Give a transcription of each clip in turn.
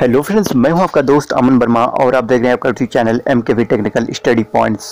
Hello friends, मैं हूं आपका दोस्त अमन वर्मा और आप देख रहे हैं आपका YouTube channel MKV technical study points.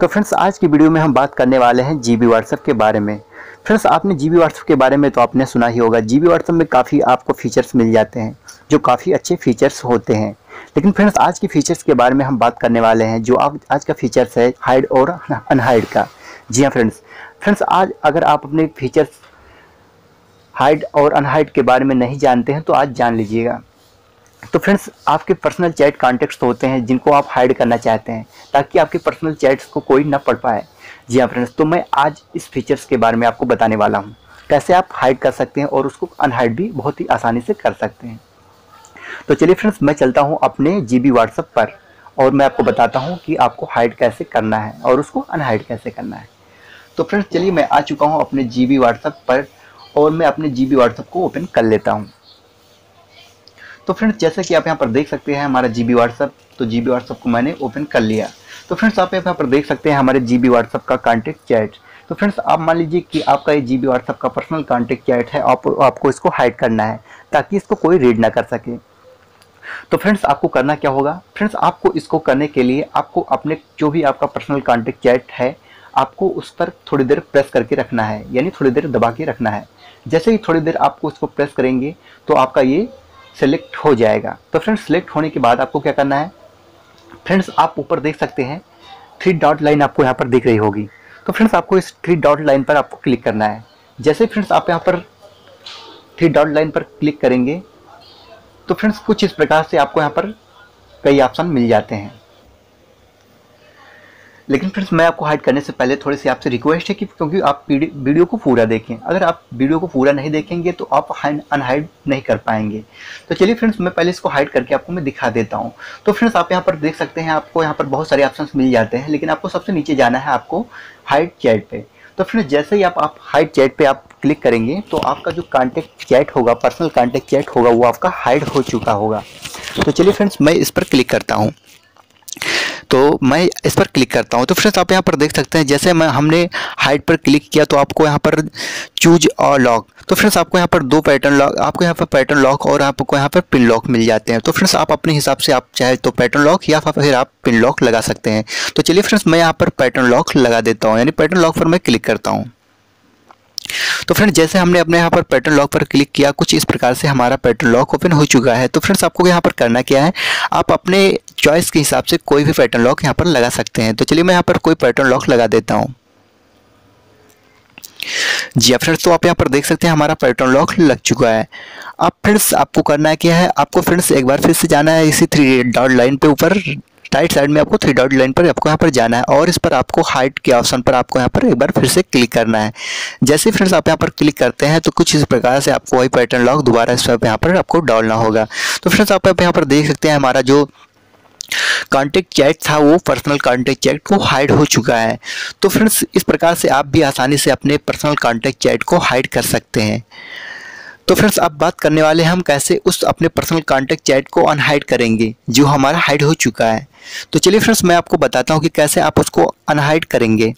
तो फ्रेंड्स, आज की वीडियो में हम बात करने वाले हैं GB WhatsApp के बारे में। फ्रेंड्स, आपने GB WhatsApp के बारे में तो आपने सुना ही होगा। GB WhatsApp में काफ़ी आपको फीचर्स मिल जाते हैं जो काफ़ी अच्छे फीचर्स होते हैं, लेकिन फ्रेंड्स आज के फीचर्स के बारे में हम बात करने वाले हैं जो आज का फीचर्स है हाइड और अनहाइड का। जी हाँ फ्रेंड्स, आज अगर आप अपने फीचर्स हाइड और अनहाइड के बारे में नहीं जानते हैं तो आज जान लीजिएगा। तो फ्रेंड्स, आपके पर्सनल चैट कॉन्टेक्ट्स होते हैं जिनको आप हाइड करना चाहते हैं ताकि आपके पर्सनल चैट्स को कोई ना पढ़ पाए। जी हाँ फ्रेंड्स, तो मैं आज इस फीचर्स के बारे में आपको बताने वाला हूँ कैसे आप हाइड कर सकते हैं और उसको अनहाइड भी बहुत ही आसानी से कर सकते हैं। तो चलिए फ्रेंड्स, मैं चलता हूँ अपने GB WhatsApp पर और मैं आपको बताता हूँ कि आपको हाइड कैसे करना है और उसको अनहाइड कैसे करना है। तो फ्रेंड्स, चलिए मैं आ चुका हूँ अपने GB WhatsApp पर और मैं अपने GB WhatsApp को ओपन कर लेता हूँ। तो फ्रेंड्स, जैसे कि आप यहाँ पर देख सकते हैं हमारा GB WhatsApp, तो GB WhatsApp को मैंने ओपन कर लिया। तो फ्रेंड्स, आप यहाँ पर देख सकते हैं हमारे GB WhatsApp का कॉन्टैक्ट चैट। तो फ्रेंड्स, आप मान लीजिए कि आपका ये GB WhatsApp का पर्सनल कॉन्टैक्ट चैट है, आपको इसको हाइड करना है ताकि इसको कोई रीड ना कर सके। तो फ्रेंड्स, आपको करना क्या होगा? फ्रेंड्स, आपको इसको करने के लिए आपको अपने जो भी आपका पर्सनल कॉन्टैक्ट चैट है आपको उस पर थोड़ी देर प्रेस करके रखना है, यानी थोड़ी देर दबा के रखना है। जैसे ही थोड़ी देर आपको उसको प्रेस करेंगे तो आपका ये सेलेक्ट हो जाएगा। तो फ्रेंड्स, सेलेक्ट होने के बाद आपको क्या करना है? फ्रेंड्स, आप ऊपर देख सकते हैं 3 डॉट लाइन आपको यहाँ पर दिख रही होगी। तो फ्रेंड्स, आपको इस 3 डॉट लाइन पर आपको क्लिक करना है। जैसे फ्रेंड्स आप यहाँ पर 3 डॉट लाइन पर क्लिक करेंगे तो फ्रेंड्स कुछ इस प्रकार से आपको यहाँ पर कई ऑप्शन मिल जाते हैं। लेकिन फ्रेंड्स, मैं आपको हाइड करने से पहले थोड़ी सी आपसे रिक्वेस्ट है कि क्योंकि आप वीडियो को पूरा देखें। अगर आप वीडियो को पूरा नहीं देखेंगे तो आप अनहाइड नहीं कर पाएंगे। तो चलिए फ्रेंड्स, मैं पहले इसको हाइड करके आपको मैं दिखा देता हूं। तो फ्रेंड्स, आप यहां पर देख सकते हैं आपको यहां पर बहुत सारे ऑप्शंस मिल जाते हैं, लेकिन आपको सबसे नीचे जाना है आपको हाइड चैट पर। तो फ्रेंड्स, जैसे ही आप हाइड चैट पर आप क्लिक करेंगे तो आपका जो कॉन्टैक्ट चैट होगा, पर्सनल कॉन्टैक्ट चैट होगा, वो आपका हाइड हो चुका होगा। तो चलिए फ्रेंड्स, मैं इस पर क्लिक करता हूँ। तो मैं इस पर क्लिक करता हूं। तो फ्रेंड्स, आप यहां पर देख सकते हैं जैसे हमने हाइड पर क्लिक किया तो आपको यहां पर चूज और लॉक। तो फ्रेंड्स, आपको यहां पर दो पैटर्न लॉक, आपको यहां पर पैटर्न लॉक और आपको यहां पर पिन लॉक मिल जाते हैं। तो फ्रेंड्स, आप अपने हिसाब से आप चाहे तो पैटर्न लॉक या फिर आप पिन लॉक लगा सकते हैं। तो चलिए फ्रेंड्स, मैं यहाँ पर पैटर्न लॉक लगा देता हूँ, यानी पैटर्न लॉक पर मैं क्लिक करता हूँ। तो फ्रेंड्स, जैसे हमने अपने यहाँ पर पैटर्न लॉक पर क्लिक किया कुछ इस प्रकार से हमारा पैटर्न लॉक ओपन हो चुका है। तो फ्रेंड्स, आपको यहाँ पर करना क्या है, आप अपने चॉइस के हिसाब से कोई भी पैटर्न लॉक यहाँ पर लगा सकते हैं। तो चलिए मैं यहाँ पर कोई पैटर्न लॉक लगा देता हूँ। जी फ्रेंड्स, तो आप यहाँ पर देख सकते हैं हमारा पैटर्न लॉक लग चुका है। अब फ्रेंड्स, आपको करना क्या है, आपको फ्रेंड्स एक बार फिर से जाना है इसी 3 डॉट लाइन पे, ऊपर राइट साइड में आपको 3 डॉट लाइन पर आपको यहाँ पर जाना है और इस पर आपको हाइड के ऑप्शन पर आपको यहाँ पर एक बार फिर से क्लिक करना है। जैसे फ्रेंड्स आप यहाँ पर क्लिक करते हैं तो कुछ इस प्रकार से आपको वही पैटर्न लॉक दोबारा इस पर यहाँ पर आपको डालना होगा। तो फ्रेंड्स, आप यहाँ पर देख सकते हैं हमारा जो कॉन्टैक्ट चैट था वो पर्सनल कॉन्टैक्ट चैट को हाइड हो चुका है। तो फ्रेंड्स, इस प्रकार से आप भी आसानी से अपने पर्सनल कॉन्टैक्ट चैट को हाइड कर सकते हैं। तो फ्रेंड्स, अब बात करने वाले हम कैसे उस अपने पर्सनल कॉन्टैक्ट चैट को अनहाइड करेंगे जो हमारा हाइड हो चुका है। तो चलिए फ्रेंड्स, मैं आपको बताता हूं कि कैसे आप उसको अनहाइड करेंगे।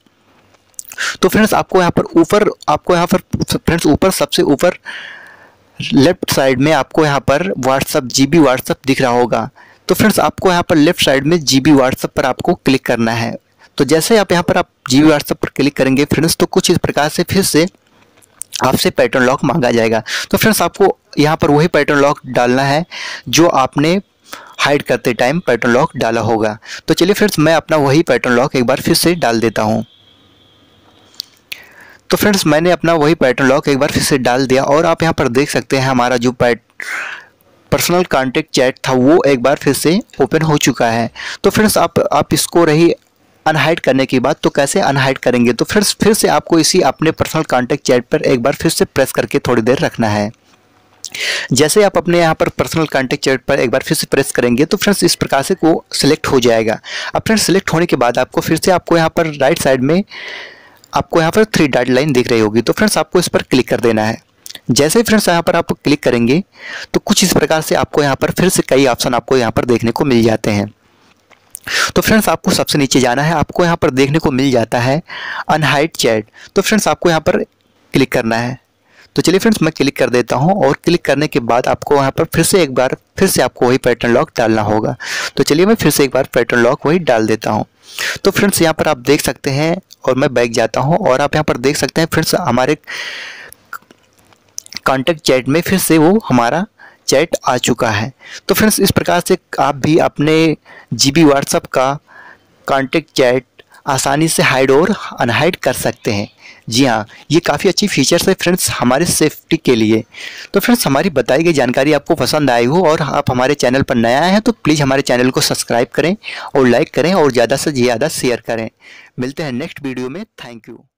तो फ्रेंड्स, आपको यहाँ पर सबसे ऊपर लेफ्ट साइड में आपको यहाँ पर व्हाट्सअप GB WhatsApp दिख रहा होगा। तो फ्रेंड्स, आपको यहाँ पर लेफ्ट साइड में GB WhatsApp पर आपको क्लिक करना है। तो जैसे आप यहाँ पर आप GB WhatsApp पर क्लिक करेंगे फ्रेंड्स, तो कुछ इस प्रकार से फिर से आपसे पैटर्न लॉक मांगा जाएगा। तो फ्रेंड्स, आपको यहाँ पर वही पैटर्न लॉक डालना है जो आपने हाइड करते टाइम पैटर्न लॉक डाला होगा। तो चलिए फ्रेंड्स, मैं अपना वही पैटर्न लॉक एक बार फिर से डाल देता हूँ। तो फ्रेंड्स, मैंने अपना वही पैटर्न लॉक एक बार फिर से डाल दिया और आप यहाँ पर देख सकते हैं हमारा जो पर्सनल कॉन्टैक्ट चैट था वो एक बार फिर से ओपन हो चुका है। तो फ्रेंड्स, आप इसको रही अनहाइड करने की बात, तो कैसे अनहाइड करेंगे। तो फिर से आपको इसी अपने पर्सनल कॉन्टैक्ट चैट पर एक बार फिर से प्रेस करके थोड़ी देर रखना है। जैसे आप अपने यहाँ पर पर्सनल कॉन्टैक्ट चैट पर एक बार फिर से प्रेस करेंगे तो फ्रेंड्स इस प्रकार से वो सिलेक्ट हो जाएगा। अब फ्रेंड्स, सिलेक्ट होने के बाद आपको फिर से आपको यहाँ पर राइट साइड में आपको यहाँ पर 3 डॉट लाइन दिख रही होगी। तो फ्रेंड्स आपको इस पर क्लिक कर देना है। जैसे ही फ्रेंड्स यहाँ पर आप क्लिक करेंगे तो कुछ इस प्रकार से आपको यहाँ पर फिर से कई ऑप्शन आपको यहाँ पर देखने को मिल जाते हैं। तो फ्रेंड्स आपको सबसे नीचे जाना है, आपको यहाँ पर देखने को मिल जाता है अनहाइड चैट। तो फ्रेंड्स आपको यहाँ पर क्लिक करना है। तो चलिए फ्रेंड्स मैं क्लिक कर देता हूँ और क्लिक करने के बाद आपको यहाँ पर फिर से आपको वही पैटर्न लॉक डालना होगा। तो चलिए मैं फिर से एक बार पैटर्न लॉक वही डाल देता हूँ। तो फ्रेंड्स यहाँ पर आप देख सकते हैं और मैं बैक जाता हूँ और आप यहाँ पर देख सकते हैं फ्रेंड्स हमारे कॉन्टैक्ट चैट में फिर से वो हमारा चैट आ चुका है। तो फ्रेंड्स इस प्रकार से आप भी अपने जीबी व्हाट्सएप का कॉन्टैक्ट चैट आसानी से हाइड और अनहाइड कर सकते हैं। जी हाँ, ये काफ़ी अच्छी फीचर्स है फ्रेंड्स हमारे सेफ्टी के लिए। तो फ्रेंड्स हमारी बताई गई जानकारी आपको पसंद आई हो और आप हमारे चैनल पर नया आए हैं तो प्लीज़ हमारे चैनल को सब्सक्राइब करें और लाइक करें और ज़्यादा से ज़्यादा शेयर करें। मिलते हैं नेक्स्ट वीडियो में। Thank you.